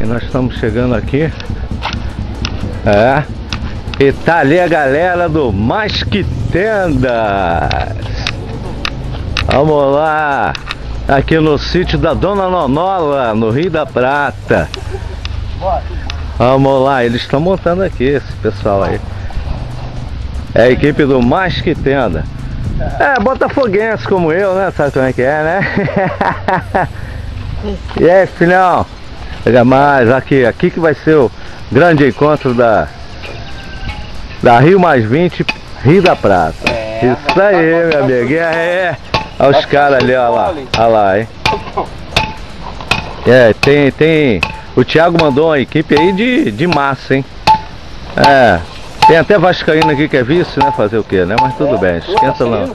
E nós estamos chegando aqui. É. E tá ali a galera do Q Tendas. Vamos lá. Aqui no sítio da Dona Nonola, no Rio da Prata. Vamos lá, eles estão montando aqui, esse pessoal aí. É a equipe do Q Tendas. É, botafoguense como eu, né? Sabe como é que é, né? E aí, filhão? Pega mais, aqui que vai ser o grande encontro da Rio + 20, Rio da Prata. É, isso aí, meu amigo. É. Olha os caras ali, olha lá. Olha lá, hein? É, tem. O Thiago mandou uma equipe aí de massa, hein? É. Tem até vascaíno aqui que é vício, né? Fazer o quê, né? Mas tudo bem, esquenta não.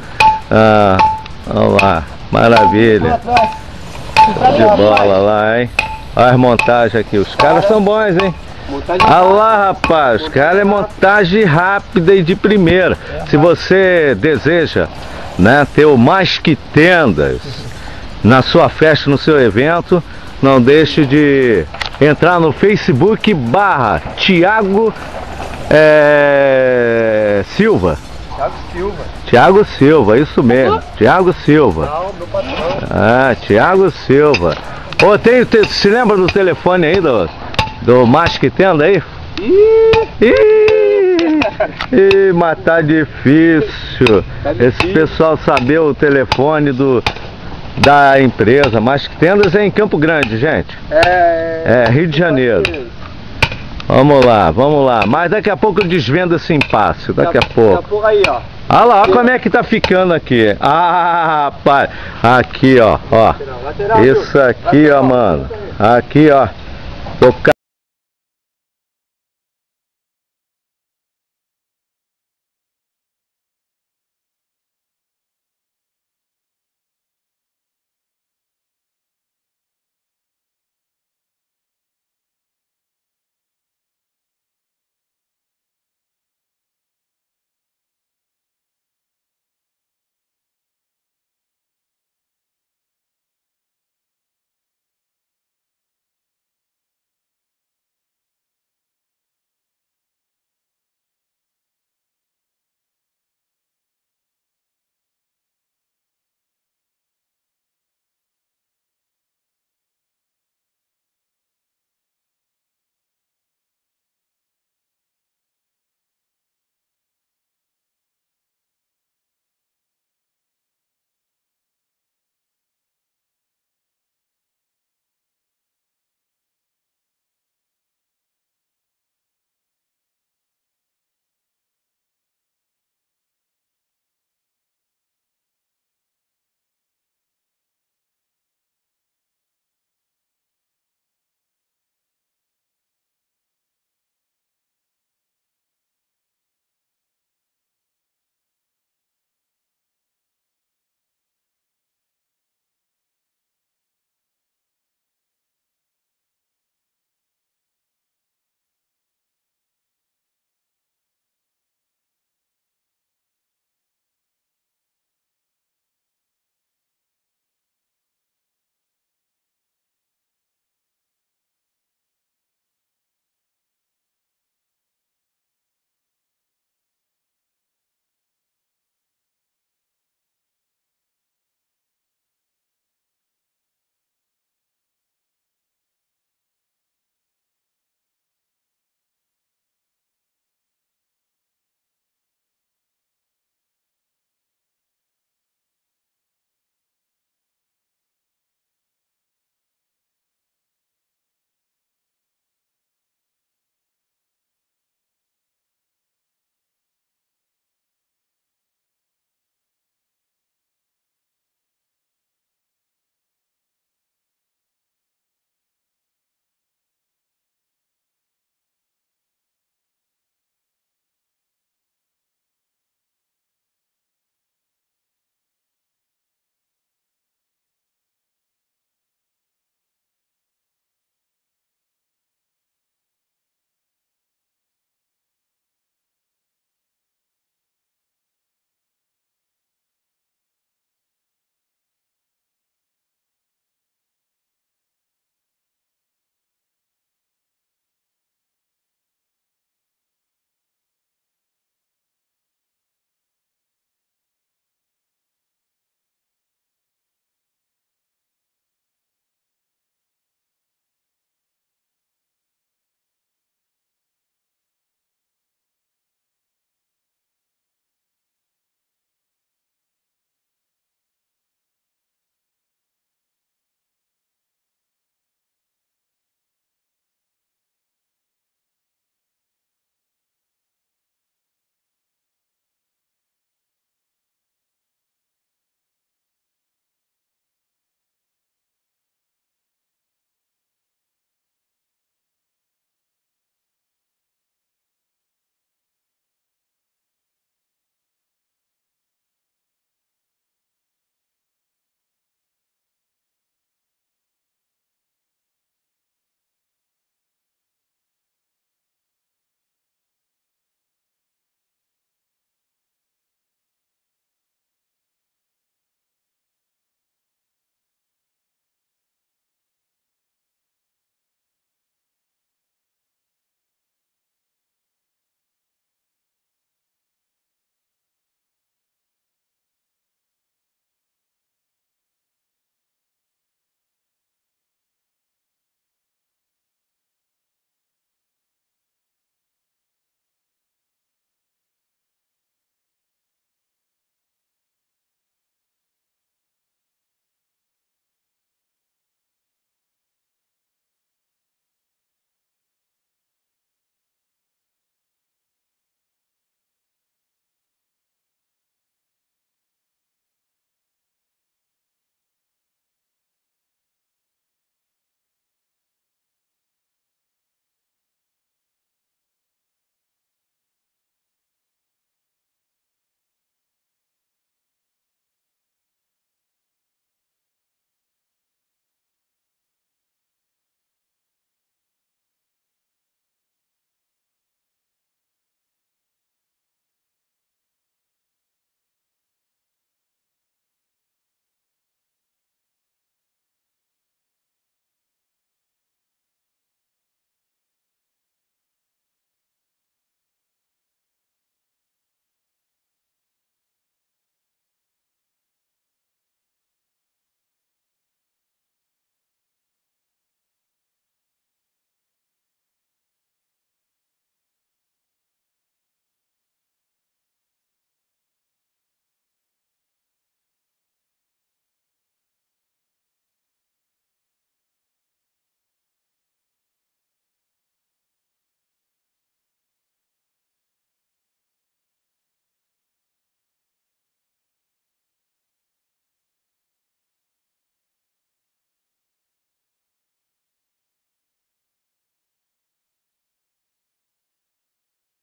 Ah, vamos lá. Maravilha. De bola lá, hein? Olha as montagens aqui. Os caras são bons, hein? Olha lá, rapaz. Cara, é montagem rápida e de primeira. Se você deseja, né, ter o Q Tendas na sua festa, no seu evento, não deixe de entrar no Facebook / Thiago Silva. Thiago Silva, isso mesmo. Uhum. Thiago Silva. Não, meu patrão. Ah, Thiago Silva. Ô, se lembra do telefone aí do Q Tendas aí? Ih, mas tá difícil. Esse pessoal saber o telefone da empresa. Q Tendas é em Campo Grande, gente. É Rio de Janeiro. Vamos lá. Mas daqui a pouco eu desvendo esse impasse. Daqui a pouco aí, ó. Olha lá, olha como é que tá ficando aqui. Ah, rapaz. Aqui, ó. Isso aqui, ó, mano. Aqui, ó.